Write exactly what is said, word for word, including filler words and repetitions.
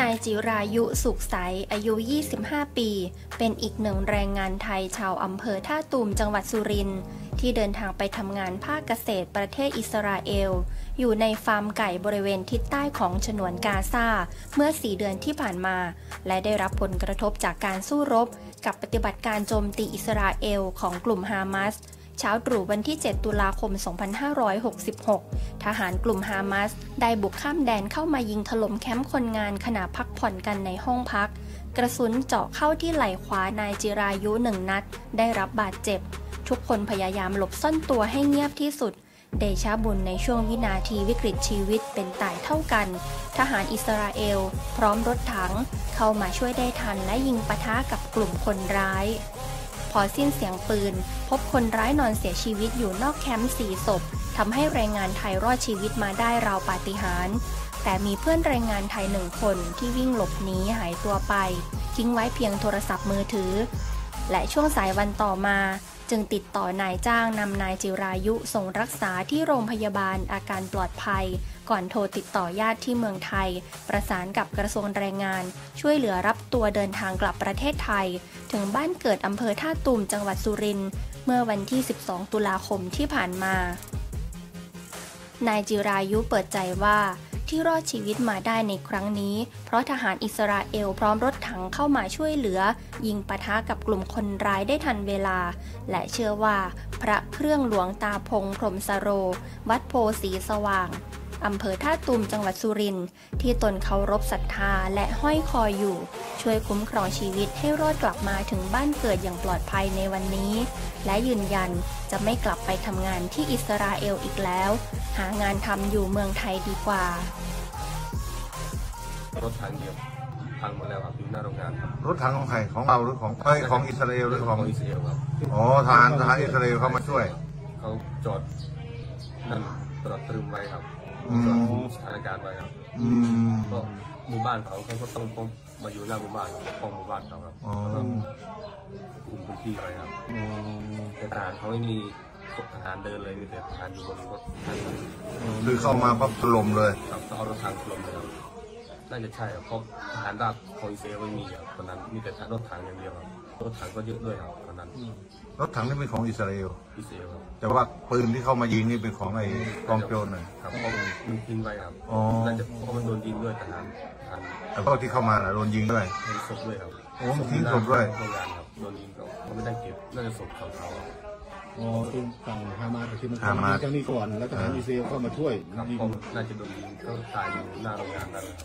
นายจิรายุ สุขใสอายุยี่สิบห้าปีเป็นอีกหนึ่งแรงงานไทยชาวอำเภอท่าตูมจังหวัดสุรินทร์ที่เดินทางไปทำงานภาคเกษตรประเทศอิสราเอลอยู่ในฟาร์มไก่บริเวณทิศใต้ของฉนวนกาซาเมื่อสี่เดือนที่ผ่านมาและได้รับผลกระทบจากการสู้รบกับปฏิบัติการโจมตีอิสราเอลของกลุ่มฮามาสเช้าตรู่วันที่เจ็ดตุลาคมสองพันห้าร้อยหกสิบหกทหารกลุ่มฮามาสได้บุกข้ามแดนเข้ามายิงถล่มแคมป์คนงานขณะพักผ่อนกันในห้องพักกระสุนเจาะเข้าที่ไหล่ขวานายจิรายุหนึ่งนัดได้รับบาดเจ็บทุกคนพยายามหลบซ่อนตัวให้เงียบที่สุดเดชะบุญในช่วงวินาทีวิกฤตชีวิตเป็นตายเท่ากันทหารอิสราเอลพร้อมรถถังเข้ามาช่วยได้ทันและยิงปะทะกับกลุ่มคนร้ายพอสิ้นเสียงปืนพบคนร้ายนอนเสียชีวิตอยู่นอกแคมป์สี่ศพทำให้แรงงานไทยรอดชีวิตมาได้ราวปาฏิหาริย์แต่มีเพื่อนแรงงานไทยหนึ่งคนที่วิ่งหลบหนีหายตัวไปทิ้งไว้เพียงโทรศัพท์มือถือและช่วงสายวันต่อมาจึงติดต่อนายจ้างนำนายจิรายุส่งรักษาที่โรงพยาบาลอาการปลอดภัยก่อนโทรติดต่อญาติที่เมืองไทยประสานกับกระทรวงแรงงานช่วยเหลือรับตัวเดินทางกลับประเทศไทยถึงบ้านเกิดอำเภอท่าตูมจังหวัดสุรินทร์เมื่อวันที่สิบสองตุลาคมที่ผ่านมานายจิรายุเปิดใจว่าที่รอดชีวิตมาได้ในครั้งนี้เพราะทหารอิสราเอลพร้อมรถถังเข้ามาช่วยเหลือยิงปะทะกับกลุ่มคนร้ายได้ทันเวลาและเชื่อว่าพระเครื่องหลวงตาพงพรหมสโรวัดโพสีสว่างอำเภอท่าตูมจังหวัดสุรินทร์ที่ตนเคารพศรัทธาและห้อยคออยู่ช่วยคุ้มครองชีวิตให้รอดกลับมาถึงบ้านเกิดอย่างปลอดภัยในวันนี้และยืนยันจะไม่กลับไปทำงานที่อิสราเอลอีกแล้วหางานทำอยู่เมืองไทยดีกว่ารถถังเดียวพังหมดแล้วครับอยู่หน้าโรงงานครับรถถังของใครของเราหรือของเอ้ยของอิสราเอลหรือของอิสราเอลครับอ๋อทหารทหารอิสราเอลเข้ามาช่วยเขาจอดนั่นตรวจตรึมไว้ครับสถานการณ์ไปครับก็หมู่บ้านเขาเขาก็ต้องพมมาอยู่หน้าหมู่บ้านเขาพมหมู่บ้านเขาครับกลุ่มพื้นที่อะไรครับแต่ทหารเขาไม่มีทหารเดินเลยมีแต่ทหารอยู่บนรถคือเข้ามาปั๊บถล่มเลยครับเอารถถังถล่มเลยครับน่าจะใช่ครับเพราะทหารราบของอิสราเอลไม่มีครับตอนนั้นมีแต่รถถังอย่างเดียวครับรถถังก็เยอะด้วยครับตอนนั้นรถถังนี่เป็นของอิสราเอลอิสราเอลครับแต่ว่าปืนที่เข้ามายิงนี่เป็นของไอ้กองโจรน่ะครับเพราะมันยิงไปครับน่าจะเพราะมันโดนยิงด้วยทหารแต่พวกที่เข้ามาโดนยิงด้วยโดนศพด้วยครับโอ้ยิงศพด้วยโดนยิงครับโดนยิงเขาไม่ได้เก็บน่าจะศพเขาเขาอ๋อซึ่งฝั่งฮามาสที่มันทำมาจากนี้ก่อนแล้วทหารอิสราเอลเข้ามาช่วยน่าจะโดนยิงก็ตายอยู่หน้าโรงงานนั่นแหละ